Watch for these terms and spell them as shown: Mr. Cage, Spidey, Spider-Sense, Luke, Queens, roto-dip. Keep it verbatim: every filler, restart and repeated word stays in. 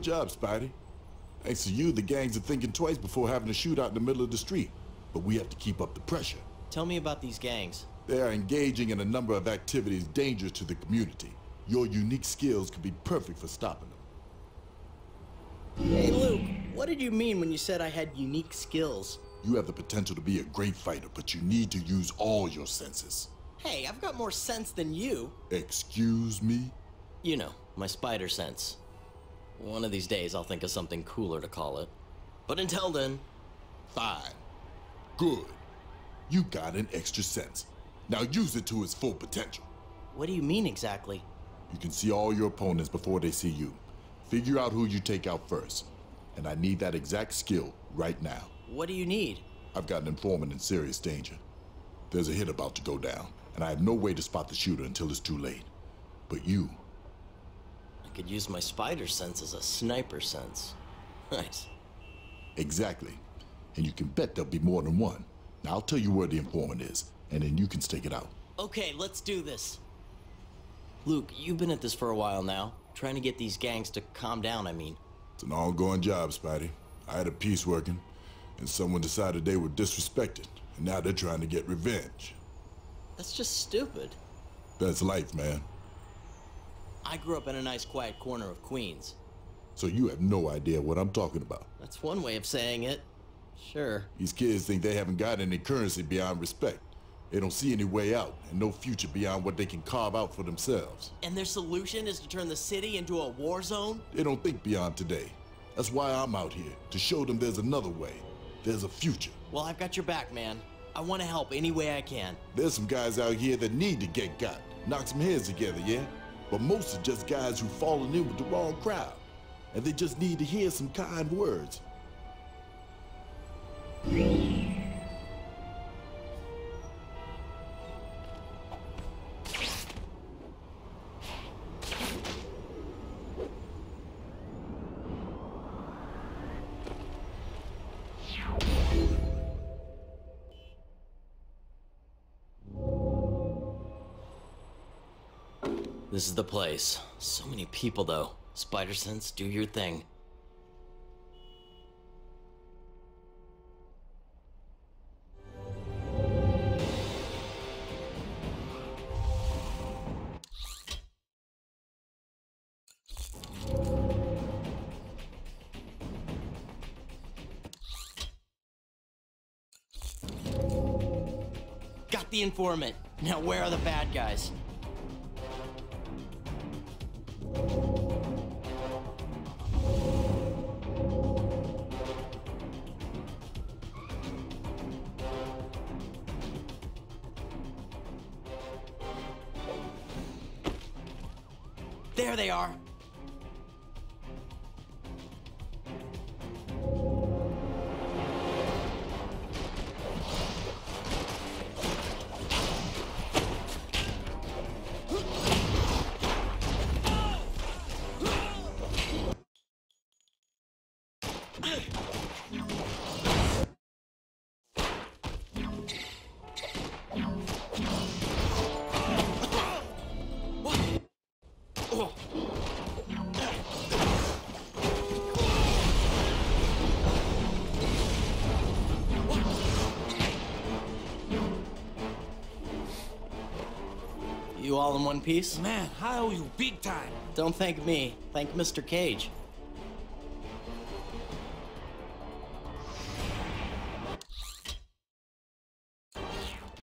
Good job, Spidey. Thanks to you, the gangs are thinking twice before having a shootout in the middle of the street. But we have to keep up the pressure. Tell me about these gangs. They are engaging in a number of activities dangerous to the community. Your unique skills could be perfect for stopping them. Hey, Luke, what did you mean when you said I had unique skills? You have the potential to be a great fighter, but you need to use all your senses. Hey, I've got more sense than you. Excuse me? You know, my Spider-Sense. One of these days, I'll think of something cooler to call it. But until then... Fine. Good. You got an extra sense. Now use it to its full potential. What do you mean exactly? You can see all your opponents before they see you. Figure out who you take out first. And I need that exact skill right now. What do you need? I've got an informant in serious danger. There's a hit about to go down, and I have no way to spot the shooter until it's too late. But you... I could use my spider sense as a sniper sense. Nice. Exactly. And you can bet there'll be more than one. Now I'll tell you where the informant is, and then you can stake it out. Okay, let's do this. Luke, you've been at this for a while now. Trying to get these gangs to calm down, I mean. It's an ongoing job, Spidey. I had a piece working. And someone decided they were disrespected, and now they're trying to get revenge. That's just stupid. That's life, man. I grew up in a nice quiet corner of Queens. So you have no idea what I'm talking about. That's one way of saying it. Sure. These kids think they haven't got any currency beyond respect. They don't see any way out, and no future beyond what they can carve out for themselves. And their solution is to turn the city into a war zone? They don't think beyond today. That's why I'm out here, to show them there's another way. There's a future. Well, I've got your back, man. I want to help any way I can. There's some guys out here that need to get got. Knock some heads together, yeah? But most are just guys who've fallen in with the wrong crowd. And they just need to hear some kind words. This is the place. So many people, though. Spider-Sense, do your thing. Got the informant. Now where are the bad guys? There they are. You all in one piece? Man, how are you big time? Don't thank me. Thank Mister Cage.